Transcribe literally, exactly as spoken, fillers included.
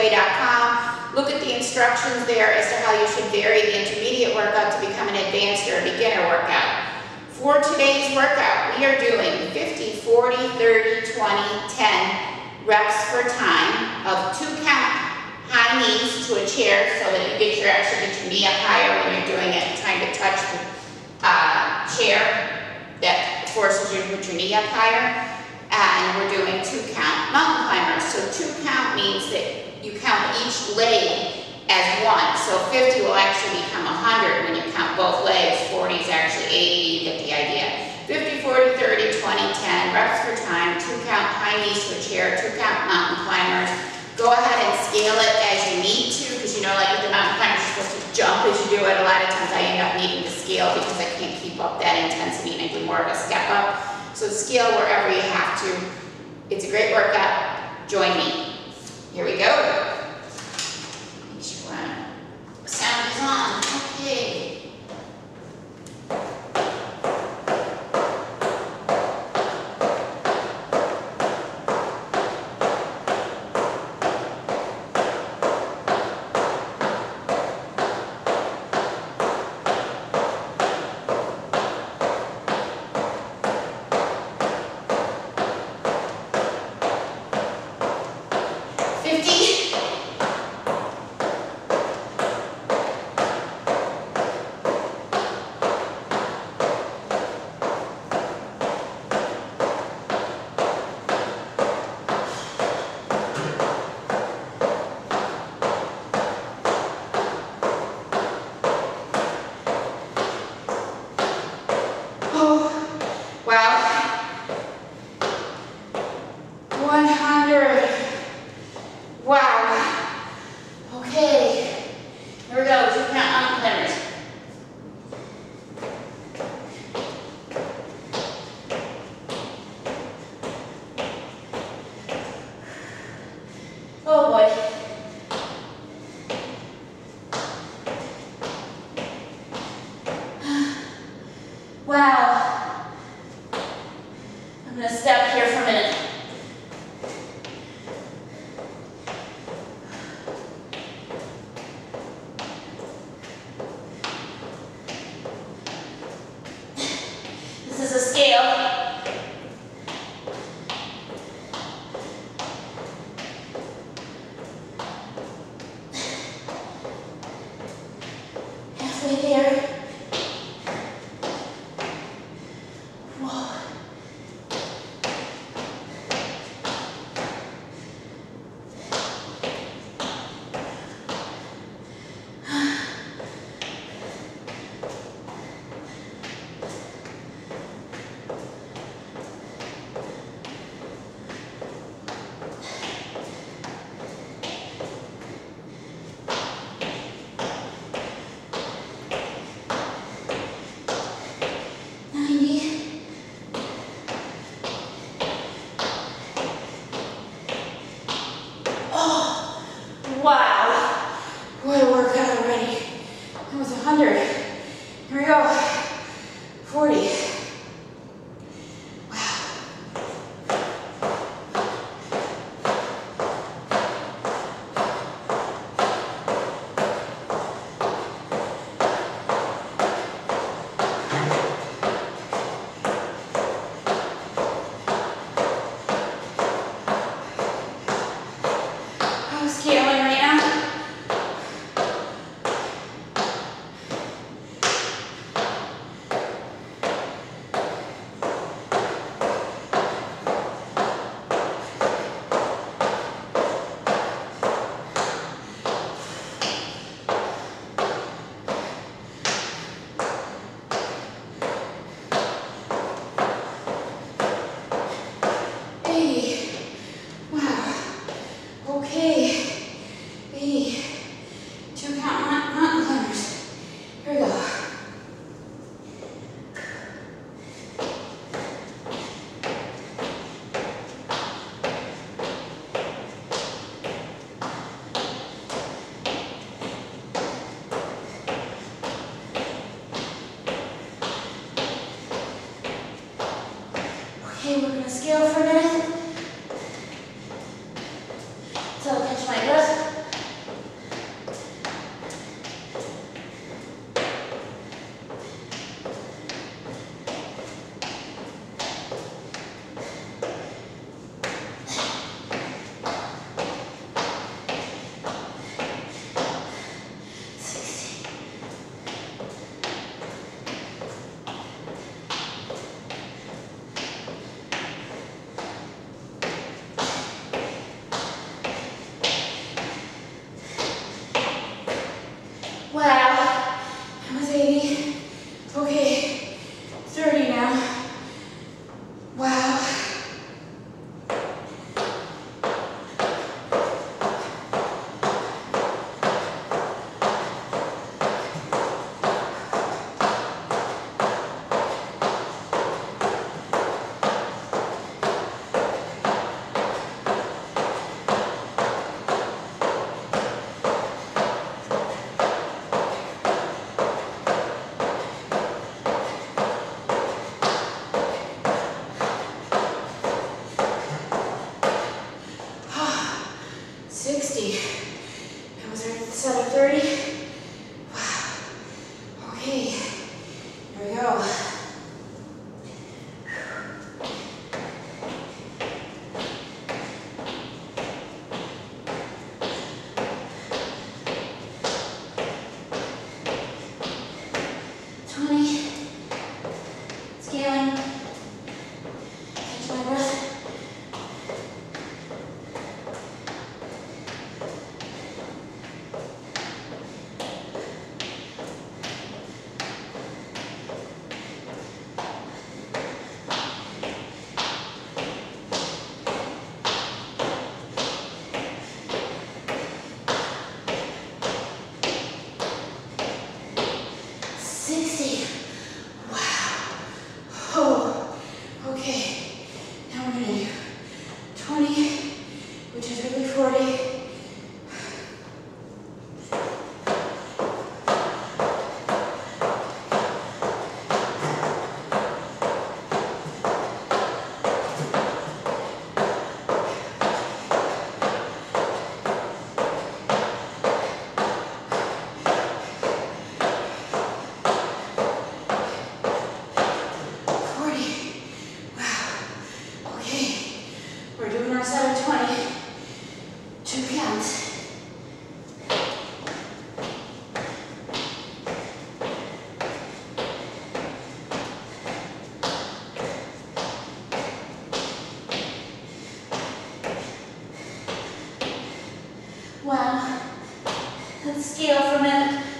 Midway dot com. Look at the instructions there as to how you should vary the intermediate workout to become an advanced or a beginner workout. For today's workout, we are doing fifty, forty, thirty, twenty, ten reps per time of two count high knees to a chair so that you get your, actually get your knee up higher when you're doing it, trying to touch the uh, chair. That forces you to put your knee up higher. And we're doing two count mountain climbers. So two count means that you count each leg as one. So fifty will actually become one hundred when you count both legs. forty is actually eighty, you get the idea. fifty, forty, thirty, twenty, ten, reps per time, two count high knees to a chair, two count mountain climbers. Go ahead and scale it as you need to, because you know, like with the mountain climbers, you're supposed to jump as you do it. A lot of times I end up needing to scale because I can't keep up that intensity and I do more of a step up. So scale wherever you have to. It's a great workout. Join me. Here we go. Make sure the sound is on. Okay. Scale for a minute, so I'll catch my breath. seven thirty. Okay, here we go. Wow, let's scale for a minute.